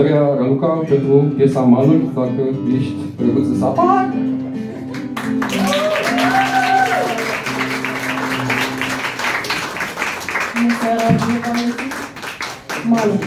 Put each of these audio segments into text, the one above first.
Andreea Raluca pentru piesa Maluri, dacă ești pregătit să apar. Maluri.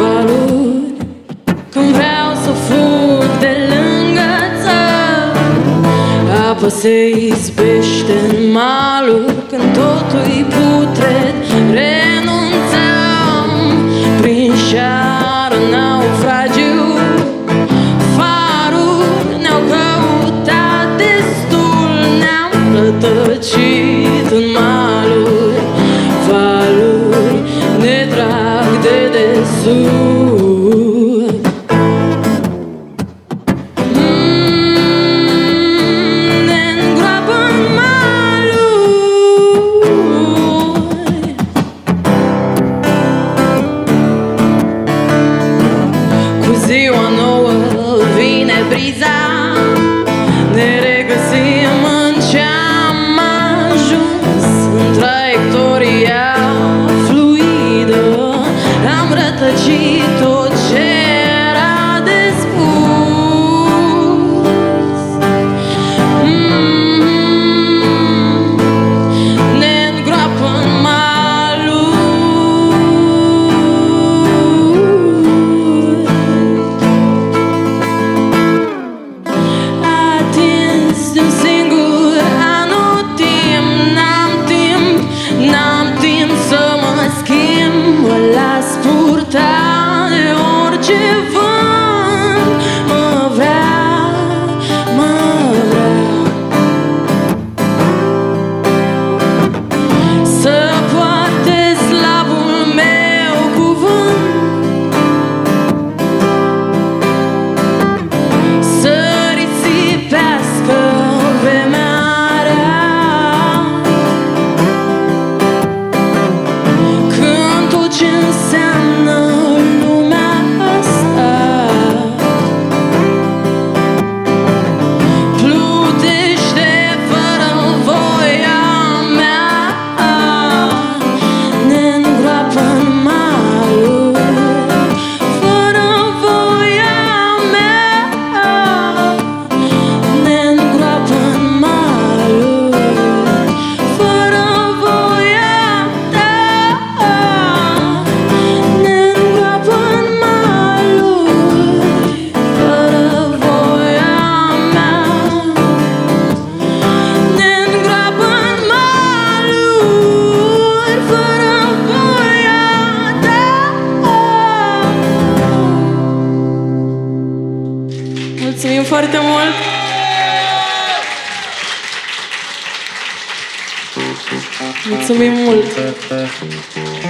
valori, când vreau să fug de lângă țară. Apa se izbește în maluri, când totul-i putred, renunțăm. Prin șară naufragiu, farul ne-au căutat destul, ne-am plătăcit în maluri. Valuri ne trag de sub. Ne-ngroapă în maluri. Cu ziua nouă vine briza, ne regăsim în ce-am ajuns, în traiectoria fluidă. Am rătăcit tot ce era de spus. Ne-ngroapă în maluri. Atins de-un singur anotimp, n-am timp să mă schimb, mă las purta de orice vânt. Mă vreau să poarte slavul meu cuvânt, să risipească vremea rea, când tot ce înseamnă lumea asta plutește fără voia mea. Ne-ngroapă în maluri, fără voia mea. Ne-ngroapă în maluri, fără voia ta. Ne-ngroapă în maluri, fără voia mea. Ne-ngroapă în maluri, fără voia ta. Mulțumim foarte mult! Mulțumim mult!